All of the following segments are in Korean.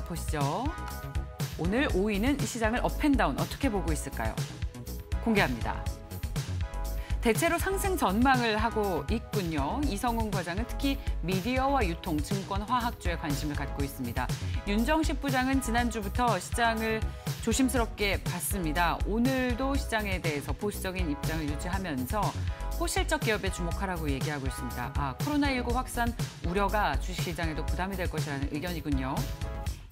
자, 보시죠. 오늘 5위는 시장을 업앤다운 어떻게 보고 있을까요? 공개합니다. 대체로 상승 전망을 하고 있군요. 이성훈 과장은 특히 미디어와 유통, 증권화학주에 관심을 갖고 있습니다. 윤정식 부장은 지난주부터 시장을 조심스럽게 봤습니다. 오늘도 시장에 대해서 보수적인 입장을 유지하면서 호실적 기업에 주목하라고 얘기하고 있습니다. 아, 코로나19 확산 우려가 주식시장에도 부담이 될 것이라는 의견이군요.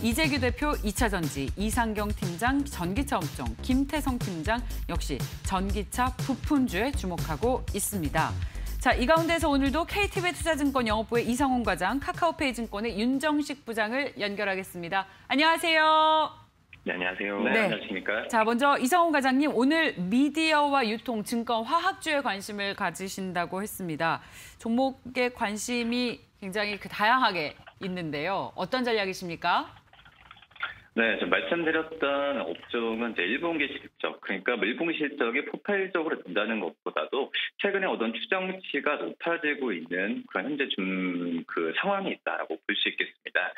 이재규 대표 2차전지, 이상경 팀장 전기차 업종, 김태성 팀장 역시 전기차 부품주에 주목하고 있습니다. 자, 이 가운데서 오늘도 KTB 투자증권 영업부의 이상훈 과장, 카카오페이 증권의 윤정식 부장을 연결하겠습니다. 안녕하세요. 네, 안녕하세요. 네, 안녕하십니까. 자, 먼저 이상훈 과장님, 오늘 미디어와 유통, 증권, 화학주에 관심을 가지신다고 했습니다. 종목에 관심이 굉장히 다양하게 있는데요. 어떤 전략이십니까? 네, 저 말씀드렸던 업종은 이제 1분기 실적, 그러니까 1분기 실적이 폭발적으로 된다는 것보다도 최근에 어떤 추정치가 높아지고 있는 그런 현재 좀 그 상황이 있다라고 볼 수 있겠습니다.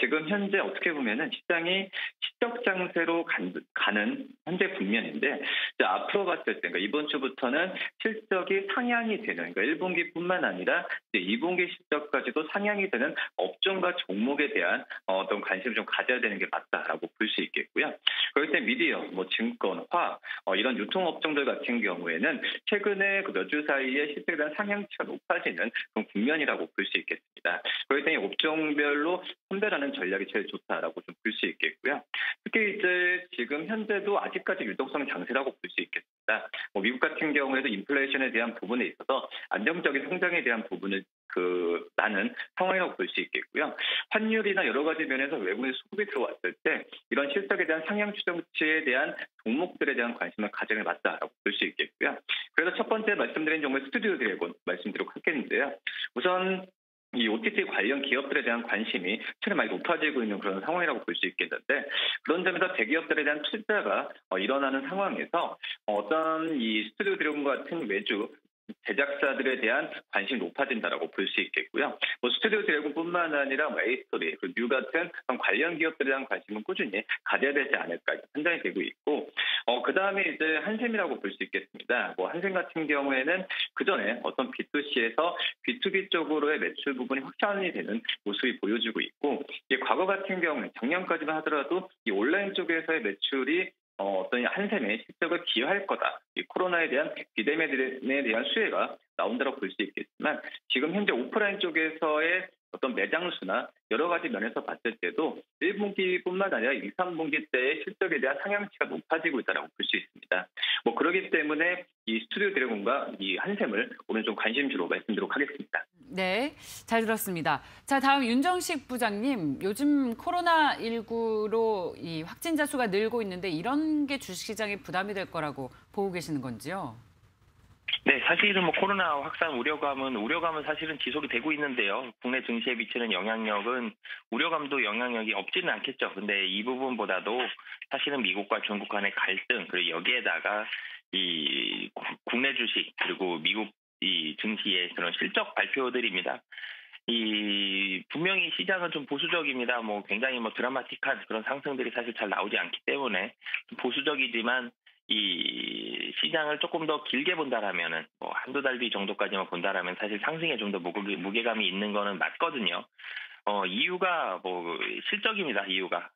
지금 현재 어떻게 보면은 시장이 실적 장세로 가는 현재 국면인데, 이제 앞으로 봤을 때, 그러니까 이번 주부터는 실적이 상향이 되는, 그러니까 1분기뿐만 아니라 이제 2분기 실적까지도 상향이 되는 업종과 종목에 대한 어떤 관심을 좀 가져야 되는 게 맞다라고 볼 수 있겠고요. 그럴 때 미디어, 뭐 증권, 화학, 이런 유통업종들 같은 경우에는 최근에 그 몇 주 사이에 실적에 대한 상향치가 높아지는 그런 국면이라고 볼 수 있겠습니다. 그럴 때 업종별로 선별하는 전략이 제일 좋다라고 좀 볼 수 있겠고요. 특히 이제 지금 현재도 아직까지 유동성 장세라고 볼 수 있겠습니다. 뭐 미국 같은 경우에도 인플레이션에 대한 부분에 있어서 안정적인 성장에 대한 부분을 나는 상황이라고 볼 수 있겠고요. 환율이나 여러 가지 면에서 외국인 수급이 들어왔을 때 이런 실적에 대한 상향 추정치에 대한 종목들에 대한 관심을 가져야 맞다라고 볼 수 있겠고요. 그래서 첫 번째 말씀드린 종목 스튜디오 드래곤 말씀드리도록 하겠는데요. 우선 이 OTT 관련 기업들에 대한 관심이 최근에 많이 높아지고 있는 그런 상황이라고 볼 수 있겠는데, 그런 점에서 대기업들에 대한 투자가 일어나는 상황에서 어떤 이 스튜디오 드래곤 같은 외주 제작사들에 대한 관심이 높아진다라고 볼 수 있겠고요. 뭐 스튜디오 드래곤뿐만 아니라 뭐 에이스토리, 그리고 뮤 같은 관련 기업들에 대한 관심은 꾸준히 가져야 되지 않을까 판단이 되고 있고, 그 다음에 이제 한샘이라고 볼 수 있겠습니다. 뭐 한샘 같은 경우에는 그 전에 어떤 B2C에서 B2B 쪽으로의 매출 부분이 확산이 되는 모습이 보여지고 있고, 이제 과거 같은 경우는 작년까지만 하더라도 이 온라인 쪽에서의 매출이 어떤 한샘의 실적을 기여할 거다, 이 코로나에 대한 비대면에 대한 수혜가 나온다고 볼 수 있겠지만, 지금 현재 오프라인 쪽에서의 어떤 매장수나 여러 가지 면에서 봤을 때도 1분기뿐만 아니라 2, 3분기 때의 실적에 대한 상향치가 높아지고 있다고 볼 수 있습니다. 뭐 그러기 때문에 이 스튜디오 드래곤과 이 한샘을 오늘 좀 관심주로 말씀드리도록 하겠습니다. 네, 잘 들었습니다. 자, 다음 윤정식 부장님, 요즘 코로나19로 이 확진자 수가 늘고 있는데 이런 게 주식시장에 부담이 될 거라고 보고 계시는 건지요? 네, 사실은 뭐 코로나 확산 우려감은 사실은 지속이 되고 있는데요. 국내 증시에 미치는 영향력은 우려감도 영향력이 없지는 않겠죠. 근데 이 부분보다도 사실은 미국과 중국 간의 갈등, 그리고 여기에다가 이 국내 주식 그리고 미국 이 증시의 그런 실적 발표들입니다. 이 분명히 시장은 좀 보수적입니다. 뭐 굉장히 뭐 드라마틱한 그런 상승들이 사실 잘 나오지 않기 때문에 보수적이지만 이 시장을 조금 더 길게 본다라면은 뭐 한두 달 뒤 정도까지만 본다라면 사실 상승에 좀 더 무게감이 있는 거는 맞거든요. 이유가 뭐 실적입니다. 이유가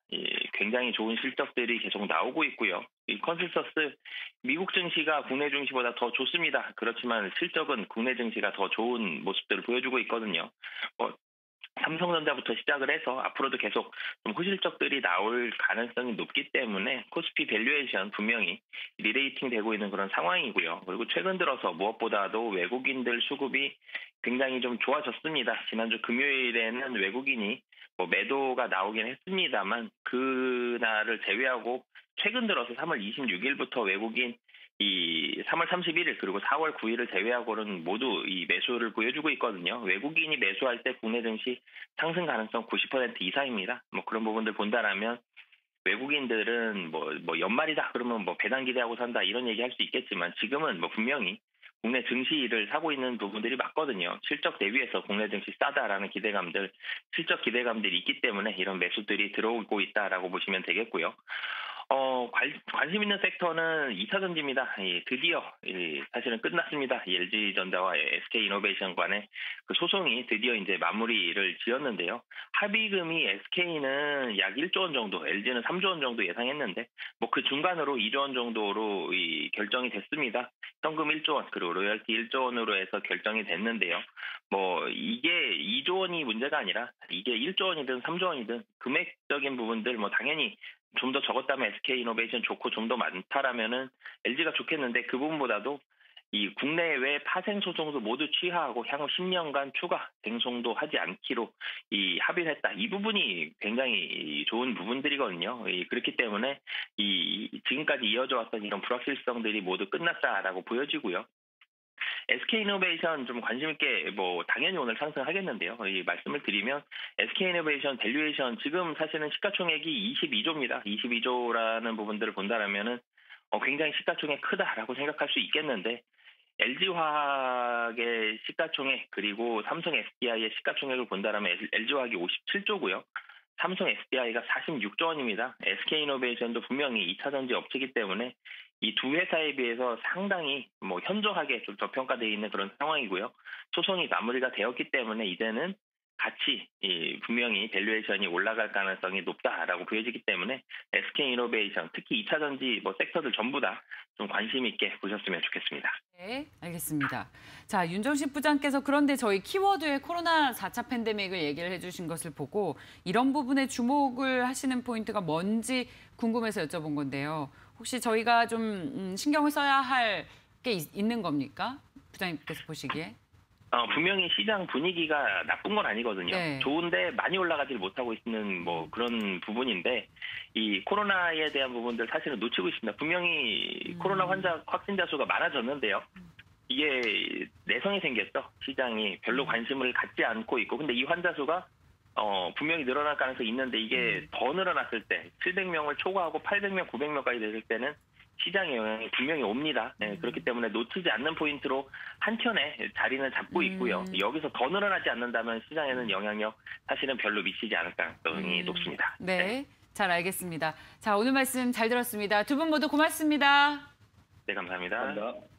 굉장히 좋은 실적들이 계속 나오고 있고요. 이 컨센서스 미국 증시가 국내 증시보다 더 좋습니다. 그렇지만 실적은 국내 증시가 더 좋은 모습들을 보여주고 있거든요. 삼성전자부터 시작을 해서 앞으로도 계속 좀 호실적들이 나올 가능성이 높기 때문에 코스피 밸류에이션 분명히 리레이팅 되고 있는 그런 상황이고요. 그리고 최근 들어서 무엇보다도 외국인들 수급이 굉장히 좀 좋아졌습니다. 지난주 금요일에는 외국인이 뭐 매도가 나오긴 했습니다만 그날을 제외하고 최근 들어서 3월 26일부터 외국인 3월 31일 그리고 4월 9일을 제외하고는 모두 이 매수를 보여주고 있거든요. 외국인이 매수할 때 국내 증시 상승 가능성 90% 이상입니다. 뭐 그런 부분들 본다라면 외국인들은 뭐 연말이다 그러면 뭐 배당 기대하고 산다 이런 얘기할 수 있겠지만, 지금은 뭐 분명히 국내 증시를 사고 있는 부분들이 맞거든요. 실적 대비해서 국내 증시 싸다라는 기대감들, 실적 기대감들이 있기 때문에 이런 매수들이 들어오고 있다라고 보시면 되겠고요. 관심 있는 섹터는 2차 전지입니다. 드디어 사실은 끝났습니다. LG전자와 SK이노베이션 간의 그 소송이 드디어 이제 마무리를 지었는데요. 합의금이 SK는 약 1조 원 정도, LG는 3조 원 정도 예상했는데 그 중간으로 2조 원 정도로 결정이 됐습니다. 현금 1조 원 그리고 로열티 1조 원으로 해서 결정이 됐는데요. 이게 2조 원이 문제가 아니라 이게 1조 원이든 3조 원이든 금액적인 부분들 당연히 좀 더 적었다면 SK이노베이션 좋고 좀 더 많다라면은 LG가 좋겠는데 그 부분보다도 이 국내외 파생 소송도 모두 취하하고 향후 10년간 추가 쟁송도 하지 않기로 합의를 했다. 이 부분이 굉장히 좋은 부분들이거든요. 그렇기 때문에 지금까지 이어져 왔던 이런 불확실성들이 모두 끝났다라고 보여지고요. SK이노베이션 좀 관심 있게 당연히 오늘 상승하겠는데요. 말씀을 드리면 SK이노베이션 밸류에이션 지금 사실은 시가총액이 22조입니다. 22조라는 부분들을 본다라면은 굉장히 시가총액 크다라고 생각할 수 있겠는데 LG화학의 시가총액 그리고 삼성 SDI의 시가총액을 본다라면 LG화학이 57조고요. 삼성 SDI가 46조 원입니다. SK이노베이션도 분명히 2차 전지 업체이기 때문에 이 두 회사에 비해서 상당히 현저하게 좀 저평가되어 있는 그런 상황이고요. 소송이 마무리가 되었기 때문에 이제는 같이 분명히 밸류에이션이 올라갈 가능성이 높다라고 보여지기 때문에 SK이노베이션 특히 2차 전지 섹터들 전부 다 좀 관심 있게 보셨으면 좋겠습니다. 네, 알겠습니다. 자, 윤정식 부장께서 그런데 저희 키워드에 코로나 4차 팬데믹을 얘기를 해주신 것을 보고 이런 부분에 주목을 하시는 포인트가 뭔지 궁금해서 여쭤본 건데요. 혹시 저희가 좀 신경을 써야 할 게 있는 겁니까? 부장님께서 보시기에. 분명히 시장 분위기가 나쁜 건 아니거든요. 네. 좋은데 많이 올라가질 못하고 있는 그런 부분인데 이 코로나에 대한 부분들 사실은 놓치고 있습니다. 분명히 코로나 환자 확진자 수가 많아졌는데요. 이게 내성이 생겼죠. 시장이 별로 관심을 갖지 않고 있고 근데 이 환자 수가 분명히 늘어날 가능성이 있는데 이게 더 늘어났을 때 700명을 초과하고 800명, 900명까지 됐을 때는 시장의 영향이 분명히 옵니다. 네, 그렇기 때문에 놓치지 않는 포인트로 한켠에 자리는 잡고 있고요. 여기서 더 늘어나지 않는다면 시장에는 영향력 사실은 별로 미치지 않을 가능성이 높습니다. 네, 네, 잘 알겠습니다. 자, 오늘 말씀 잘 들었습니다. 두 분 모두 고맙습니다. 네, 감사합니다. 감사합니다.